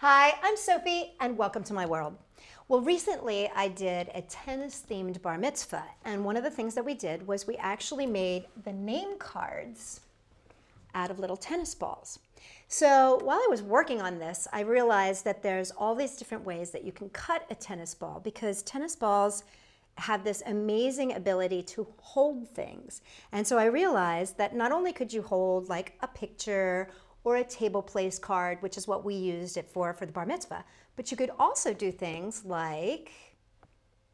Hi, I'm Sophie and welcome to my world. Well, recently I did a tennis-themed bar mitzvah, and one of the things that we did was we actually made the name cards out of little tennis balls. So while I was working on this, I realized that there's all these different ways that you can cut a tennis ball, because tennis balls have this amazing ability to hold things. And so I realized that not only could you hold like a picture or a table place card, which is what we used it for the bar mitzvah, but you could also do things like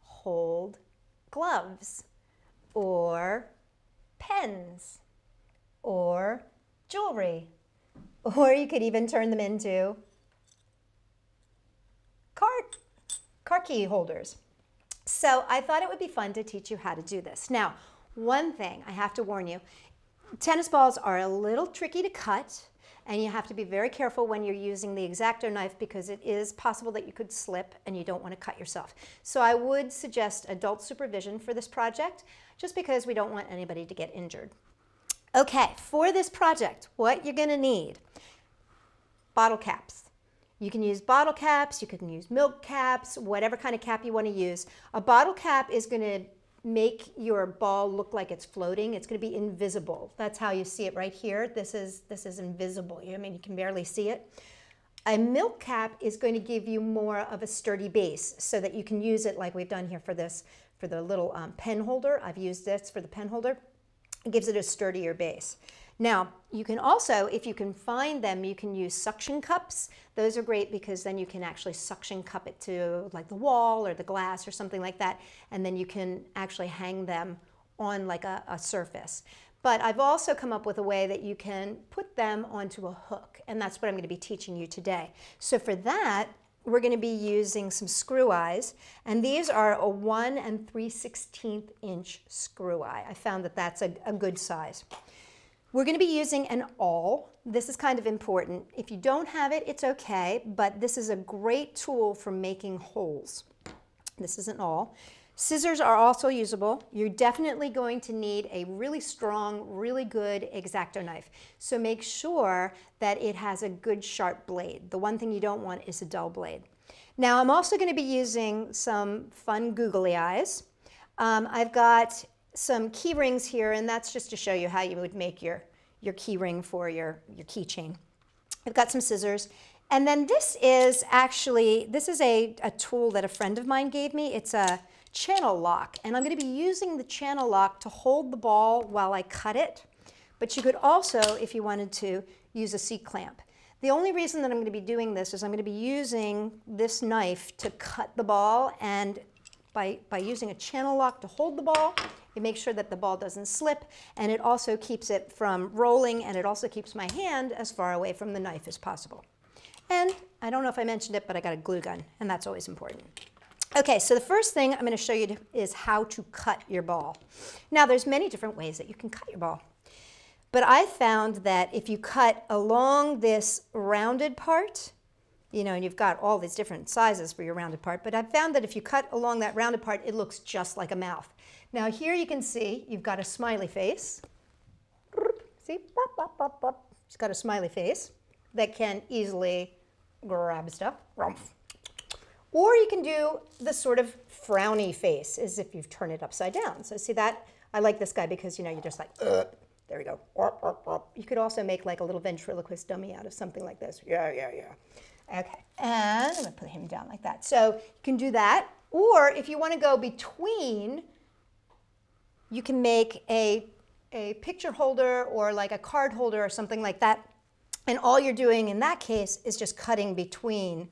hold gloves or pens or jewelry, or you could even turn them into car key holders. So I thought it would be fun to teach you how to do this. Now, one thing I have to warn you, tennis balls are a little tricky to cut, and you have to be very careful when you're using the X-Acto knife, because it is possible that you could slip and you don't want to cut yourself. So I would suggest adult supervision for this project, just because we don't want anybody to get injured. Okay, for this project, what you're going to need: bottle caps. You can use bottle caps, you can use milk caps, whatever kind of cap you want to use. A bottle cap is going to make your ball look like it's floating. It's going to be invisible. That's how you see it right here. This is invisible. I mean, you can barely see it. A milk cap is going to give you more of a sturdy base so that you can use it like we've done here for the little pen holder. I've used this for the pen holder. It gives it a sturdier base. Now, you can also, if you can find them, you can use suction cups. Those are great because then you can actually suction cup it to like the wall or the glass or something like that, and then you can actually hang them on like a surface. But I've also come up with a way that you can put them onto a hook, and that's what I'm going to be teaching you today. So for that, we're going to be using some screw eyes, and these are a 1 3/16 inch screw eye. I found that that's a good size. We're going to be using an awl. This is kind of important. If you don't have it, it's okay, but this is a great tool for making holes. This is an awl. Scissors are also usable. You're definitely going to need a really strong, really good X-Acto knife. So make sure that it has a good sharp blade. The one thing you don't want is a dull blade. Now, I'm also going to be using some fun googly eyes. I've got some key rings here, and that's just to show you how you would make your key ring for your keychain. I've got some scissors. And then this is actually, this is a tool that a friend of mine gave me. It's a channel lock, and I'm going to be using the channel lock to hold the ball while I cut it, but you could also, if you wanted to, use a C-clamp. The only reason that I'm going to be doing this is I'm going to be using this knife to cut the ball, and by using a channel lock to hold the ball, it makes sure that the ball doesn't slip, and it also keeps it from rolling, and it also keeps my hand as far away from the knife as possible. And I don't know if I mentioned it, but I got a glue gun, and that's always important. Okay, so the first thing I'm going to show you is how to cut your ball. Now, there's many different ways that you can cut your ball, but I found that if you cut along this rounded part, you know, and you've got all these different sizes for your rounded part, but I found that if you cut along that rounded part, it looks just like a mouth. Now, here you can see you've got a smiley face. See? It's got a smiley face that can easily grab stuff. Or you can do the sort of frowny face, as if you've turned it upside down. So see that? I like this guy because, you know, you're just like, ugh. There we go. You could also make like a little ventriloquist dummy out of something like this. Yeah. Okay, and I'm gonna put him down like that. So you can do that, or if you wanna go between, you can make a picture holder or like a card holder or something like that. And all you're doing in that case is just cutting between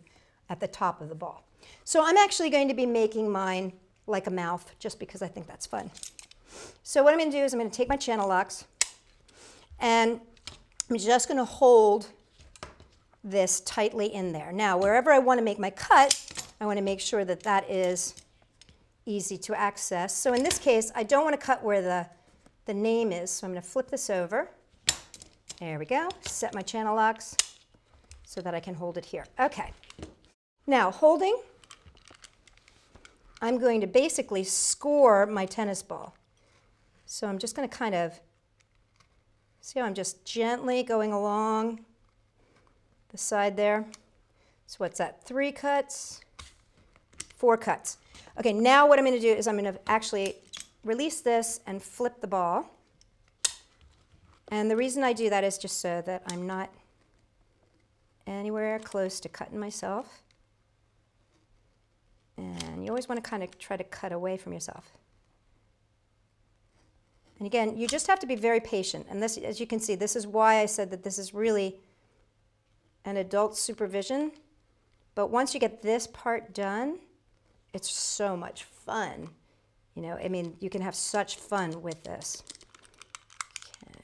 at the top of the ball. So I'm actually going to be making mine like a mouth, just because I think that's fun. So what I'm going to do is I'm going to take my channel locks, and I'm just going to hold this tightly in there. Now, wherever I want to make my cut, I want to make sure that that is easy to access. So in this case, I don't want to cut where the name is, so I'm going to flip this over. There we go. Set my channel locks so that I can hold it here. Okay. Now, holding, I'm going to basically score my tennis ball. So I'm just going to kind of, see how I'm just gently going along the side there. So what's that? 4 cuts. Okay, now what I'm going to do is I'm going to actually release this and flip the ball. And the reason I do that is just so that I'm not anywhere close to cutting myself. And you always want to kind of try to cut away from yourself. And again, you just have to be very patient. And this, as you can see, this is why I said that this is really an adult supervision. But once you get this part done, it's so much fun. You know, I mean, you can have such fun with this.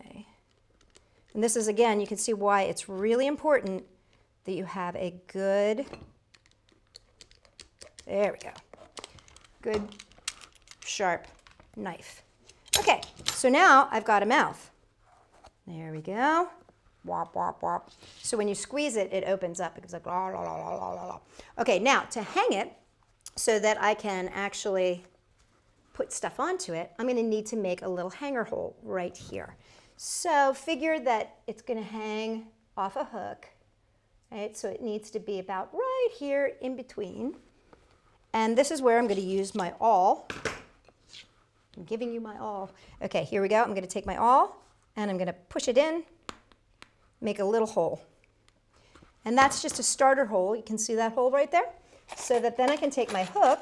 Okay. And this is, again, you can see why it's really important that you have a good, there we go, good, sharp knife. Okay, so now I've got a mouth. There we go. Wop, wop, wop. So when you squeeze it, it opens up. It's like la, la, la, la, la, la, la. Okay, now to hang it so that I can actually put stuff onto it, I'm going to need to make a little hanger hole right here. So figure that it's going to hang off a hook, right? So it needs to be about right here in between. And this is where I'm going to use my awl. I'm giving you my awl. Okay, here we go. I'm going to take my awl and I'm going to push it in, make a little hole. And that's just a starter hole. You can see that hole right there? So that then I can take my hook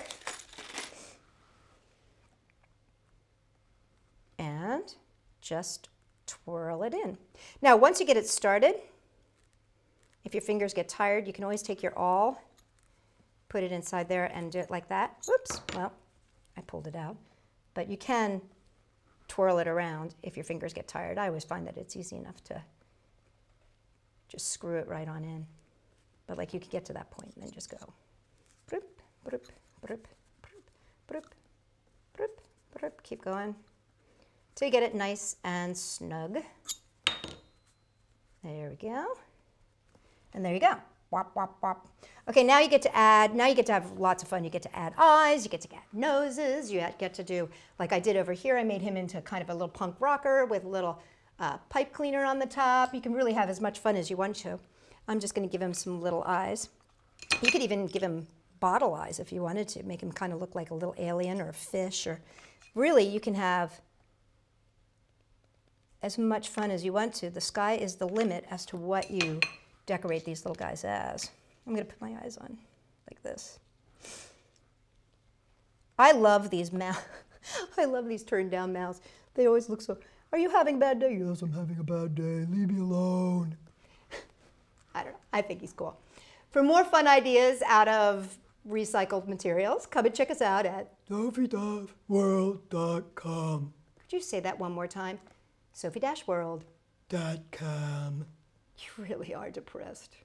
and just twirl it in. Now, once you get it started, if your fingers get tired, you can always take your awl, put it inside there and do it like that. Oops, well, I pulled it out. But you can twirl it around if your fingers get tired. I always find that it's easy enough to just screw it right on in. But like you could get to that point and then just go. Broop, broop, broop, broop, broop, broop, broop. Keep going till you get it nice and snug. There we go. And there you go. Wop, wop, wop. Okay, now you get to add, now you get to have lots of fun. You get to add eyes, you get to add noses, you get to do, like I did over here, I made him into kind of a little punk rocker with a little pipe cleaner on the top. You can really have as much fun as you want to. I'm just going to give him some little eyes. You could even give him bottle eyes if you wanted to, make him kind of look like a little alien or a fish, or really you can have as much fun as you want to. The sky is the limit as to what you decorate these little guys as. I'm going to put my eyes on like this. I love these mouths. I love these turned down mouths. They always look so, are you having a bad day? Yes, I'm having a bad day. Leave me alone. I don't know. I think he's cool. For more fun ideas out of recycled materials, come and check us out at sophie-world.com. Could you say that one more time? Sophie-world.com. You really are depressed.